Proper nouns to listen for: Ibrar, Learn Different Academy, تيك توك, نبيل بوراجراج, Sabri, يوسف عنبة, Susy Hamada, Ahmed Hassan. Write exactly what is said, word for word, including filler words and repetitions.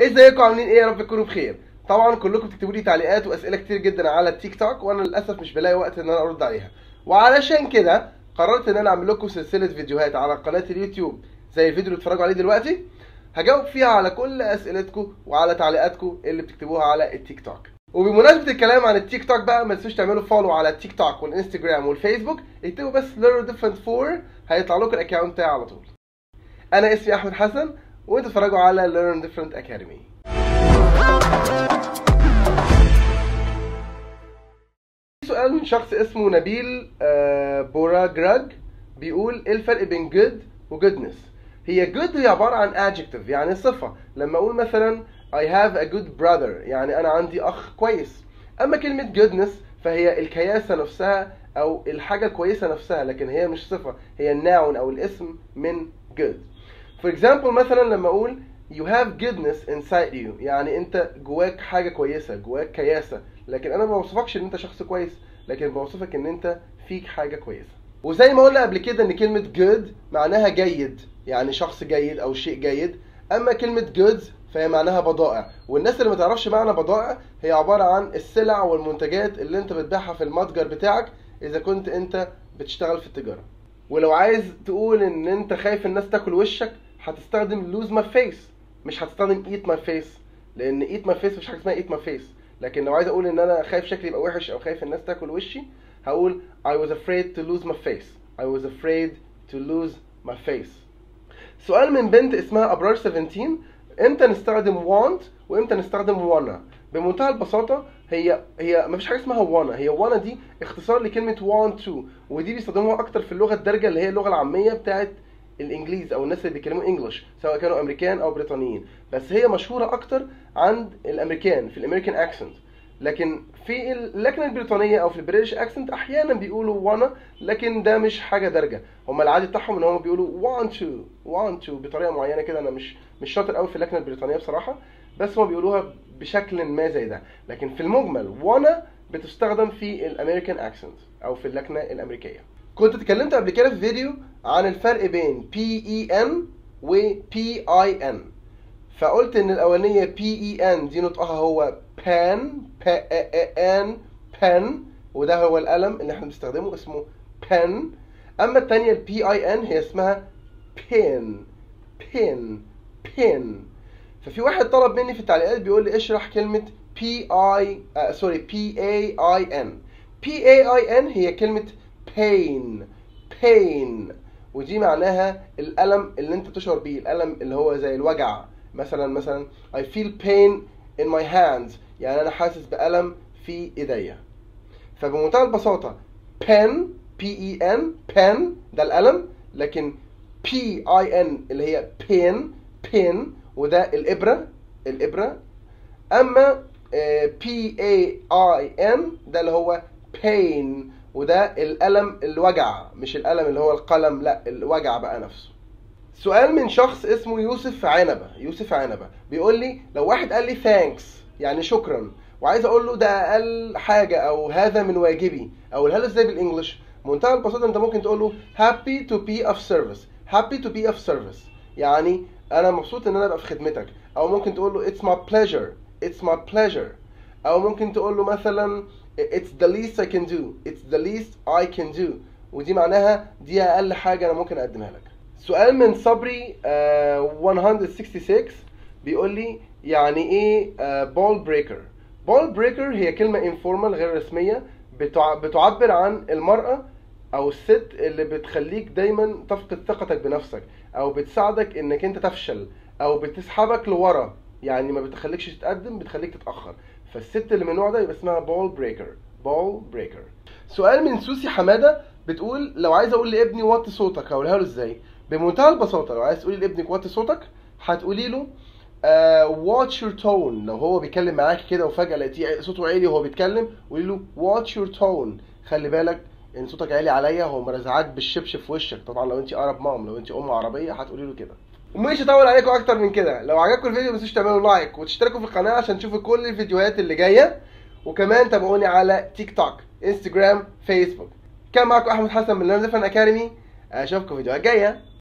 ازيكم عاملين ايه؟ يا رب تكونوا بخير. طبعا كلكم بتكتبوا لي تعليقات واسئله كتير جدا على التيك توك، وانا للاسف مش بلاقي وقت ان انا ارد عليها، وعلشان كده قررت ان انا اعمل لكم سلسله فيديوهات على قناه اليوتيوب زي الفيديو اللي بتتفرجوا عليه دلوقتي، هجاوب فيها على كل اسئلتكم وعلى تعليقاتكم اللي بتكتبوها على التيك توك. وبمناسبه الكلام عن التيك توك بقى، ما تنسوش تعملوا فولو على التيك توك والانستجرام والفيسبوك، اكتبوا بس Learndifferent four هيطلع لكم الاكونت بتاعي على طول. انا اسمي احمد حسن وانتوا بتتفرجوا على Learn Different Academy. سؤال من شخص اسمه نبيل بوراجراج بيقول: ايه الفرق بين good و goodness؟ هي good هي عبارة عن adjective يعني صفة، لما اقول مثلا I have a good brother يعني انا عندي اخ كويس. اما كلمة goodness فهي الكياسة نفسها او الحاجة الكويسة نفسها، لكن هي مش صفة، هي الناون او الاسم من good. For example مثلا لما اقول you have goodness inside you يعني انت جواك حاجه كويسه، جواك كياسه، لكن انا ما بوصفكش ان انت شخص كويس، لكن بوصفك ان انت فيك حاجه كويسه. وزي ما قلنا قبل كده ان كلمه good معناها جيد يعني شخص جيد او شيء جيد، اما كلمه goods فهي معناها بضائع، والناس اللي ما تعرفش معنى بضائع هي عباره عن السلع والمنتجات اللي انت بتبيعها في المتجر بتاعك اذا كنت انت بتشتغل في التجاره. ولو عايز تقول ان انت خايف الناس تاكل وشك هتستخدم lose my face، مش هتستخدم eat my face، لان eat my face مش حاجه اسمها eat my face. لكن لو عايز اقول ان انا خايف شكلي يبقى وحش او خايف الناس تاكل وشي هقول I was afraid to lose my face، I was afraid to lose my face. سؤال من بنت اسمها ابرار سبعتاشر: امتى نستخدم want وامتى نستخدم wanna؟ بمنتهى البساطه هي هي مفيش حاجه اسمها wanna، هي wanna دي اختصار لكلمه want to، ودي بيستخدموها اكتر في اللغه الدارجه اللي هي اللغه العاميه بتاعت الانجليز او الناس اللي بيتكلموا انجلش سواء كانوا امريكان او بريطانيين، بس هي مشهوره اكتر عند الامريكان في الامريكان اكسنت، لكن في اللكنه البريطانيه او في البريتش اكسنت احيانا بيقولوا وانا، لكن ده مش حاجه دارجه، هم العادي بتاعهم ان هم بيقولوا want to want to بطريقه معينه كده. انا مش مش شاطر قوي في اللكنه البريطانيه بصراحه، بس هم بيقولوها بشكل ما زي ده، لكن في المجمل وانا بتستخدم في الامريكان اكسنت او في اللكنه الامريكيه. كنت اتكلمت قبل كده في فيديو عن الفرق بين P E N و P I N، فقلت ان الاولانيه P E N دي نطقها هو pen P A N pen، وده هو القلم اللي احنا بنستخدمه اسمه pen. اما الثانيه ال P I N هي اسمها pin pin pin. ففي واحد طلب مني في التعليقات بيقول لي اشرح كلمه P I سوري P A I N. P A I N هي كلمه pain pain، ودي معناها الألم اللي انت تشعر بيه، الألم اللي هو زي الوجع. مثلا مثلا I feel pain in my hands يعني انا حاسس بألم في ايديا. فبمنتهى البساطة pen P E N pen ده الألم، لكن P I N اللي هي pin pin وده الإبرة الإبرة. اما P A I N ده اللي هو pain وده الألم الوجع، مش الألم اللي هو القلم، لا الوجع بقى نفسه. سؤال من شخص اسمه يوسف عنبة يوسف عنبة بيقول لي: لو واحد قال لي ثانكس يعني شكرا، وعايز اقول له ده اقل حاجه او هذا من واجبي، اقولها له ازاي بالانجلش؟ بمنتهى البساطه انت ممكن تقول له happy to be of service happy to be of service يعني انا مبسوط ان انا ابقى في خدمتك، او ممكن تقول له it's my pleasure it's my pleasure، او ممكن تقول له مثلا It's the least I can do It's the least I can do، ودي معناها دي أقل حاجة أنا ممكن أقدمها لك. سؤال من صبري مية وستة وستين بيقول لي: يعني إيه ball breaker؟ ball breaker هي كلمة informal غير رسمية بتعبر عن المرأة أو الست اللي بتخليك دايما تفقد ثقتك بنفسك، أو بتساعدك إنك أنت تفشل، أو بتسحبك لورا يعني ما بتخليكش تتقدم، بتخليك تتأخر. فالست اللي من النوع ده يبقى اسمها بول بريكر بول بريكر. سؤال من سوسي حماده بتقول: لو عايز اقول لابني وطي صوتك هقولها له ازاي؟ بمنتهى البساطه، لو عايز تقولي لابنك وطي صوتك هتقولي له واتش يور تون. لو هو بيتكلم معاكي كده وفجاه لقيتيه صوته عالي وهو بيتكلم قولي له واتش يور تون، خلي بالك ان صوتك عالي عليا، هو مرزعك بالشبشب في وشك. طبعا لو انت اقرب مام، لو انت ام عربيه هتقولي له كده. ومش هطول عليكم اكتر من كده، لو عجبكم الفيديو ما تنسوش تعملوا لايك وتشتركوا في القناه عشان تشوفوا كل الفيديوهات اللي جايه، وكمان تابعوني على تيك توك انستجرام فيسبوك. كان معاكم احمد حسن من Learn Different Academy، اشوفكم فيديوهات جايه.